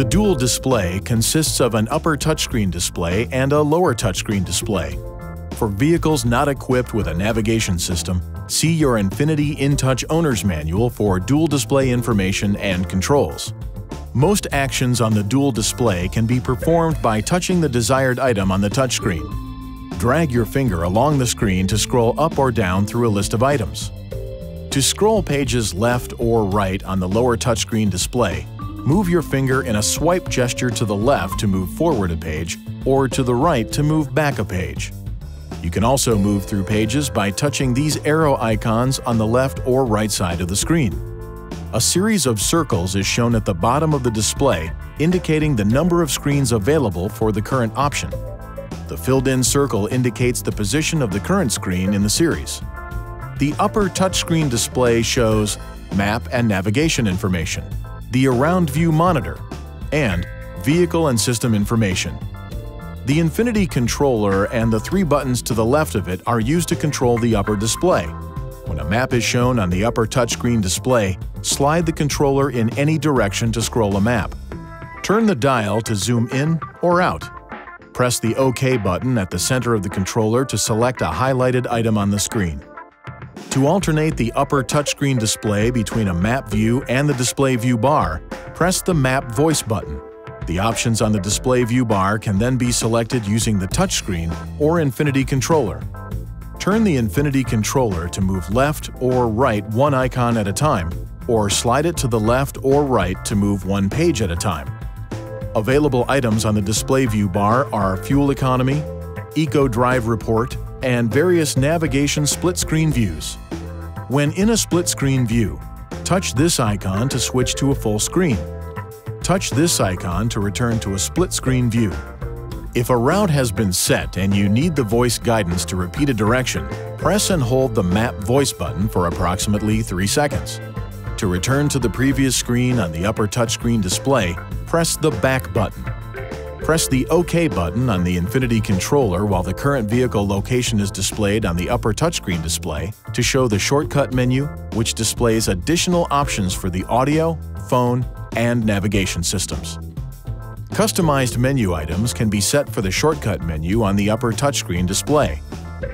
The dual display consists of an upper touchscreen display and a lower touchscreen display. For vehicles not equipped with a navigation system, see your Infiniti InTouch Owner's Manual for dual display information and controls. Most actions on the dual display can be performed by touching the desired item on the touchscreen. Drag your finger along the screen to scroll up or down through a list of items. To scroll pages left or right on the lower touchscreen display, move your finger in a swipe gesture to the left to move forward a page or to the right to move back a page. You can also move through pages by touching these arrow icons on the left or right side of the screen. A series of circles is shown at the bottom of the display, indicating the number of screens available for the current option. The filled-in circle indicates the position of the current screen in the series. The upper touchscreen display shows map and navigation information, the AroundView Monitor, and vehicle and system information. The Infiniti controller and the three buttons to the left of it are used to control the upper display. When a map is shown on the upper touchscreen display, slide the controller in any direction to scroll a map. Turn the dial to zoom in or out. Press the OK button at the center of the controller to select a highlighted item on the screen. To alternate the upper touchscreen display between a map view and the display view bar, press the MAP/VOICE button. The options on the display view bar can then be selected using the touchscreen or Infiniti controller. Turn the Infiniti controller to move left or right one icon at a time, or slide it to the left or right to move one page at a time. Available items on the display view bar are fuel economy, ECO Drive Report, and various navigation split-screen views. When in a split-screen view, touch this icon to switch to a full screen. Touch this icon to return to a split-screen view. If a route has been set and you need the voice guidance to repeat a direction, press and hold the MAP/VOICE button for approximately 3 seconds. To return to the previous screen on the upper touchscreen display, press the back button. Press the OK button on the Infiniti controller while the current vehicle location is displayed on the upper touchscreen display to show the shortcut menu, which displays additional options for the audio, phone, and navigation systems. Customized menu items can be set for the shortcut menu on the upper touchscreen display.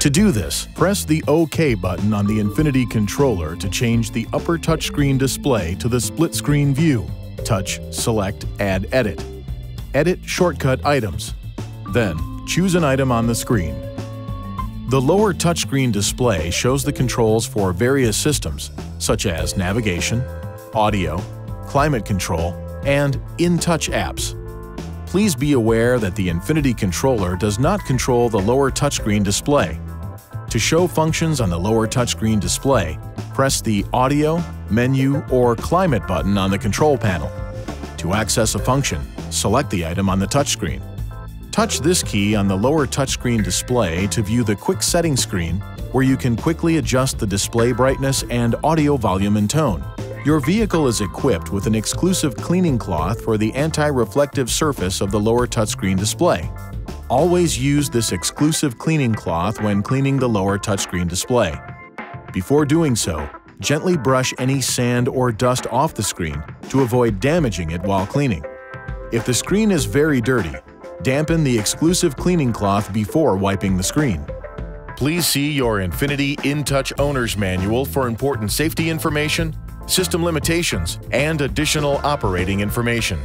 To do this, press the OK button on the Infiniti controller to change the upper touchscreen display to the split-screen view. Touch, select, add, edit. Edit shortcut items. Then, choose an item on the screen. The lower touchscreen display shows the controls for various systems, such as navigation, audio, climate control, and InTouch apps. Please be aware that the Infiniti controller does not control the lower touchscreen display. To show functions on the lower touchscreen display, press the Audio, Menu, or Climate button on the control panel. To access a function, select the item on the touchscreen. Touch this key on the lower touchscreen display to view the Quick Settings screen, where you can quickly adjust the display brightness and audio volume and tone. Your vehicle is equipped with an exclusive cleaning cloth for the anti-reflective surface of the lower touchscreen display. Always use this exclusive cleaning cloth when cleaning the lower touchscreen display. Before doing so, gently brush any sand or dust off the screen to avoid damaging it while cleaning. If the screen is very dirty, dampen the exclusive cleaning cloth before wiping the screen. Please see your Infiniti InTouch Owner's Manual for important safety information, system limitations, and additional operating information.